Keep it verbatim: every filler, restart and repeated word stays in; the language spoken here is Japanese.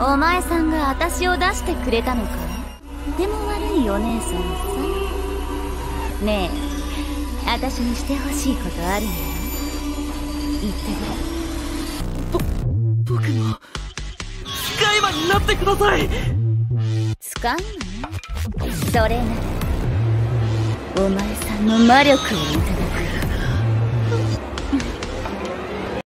お前さんが私を出してくれたのか。とても悪いお姉さんさ。ねえ、私にしてほしいことあるのよ。言ってくれ。ぼ僕の使い魔になってください。使い魔ね。それならお前さんの魔力をいただく。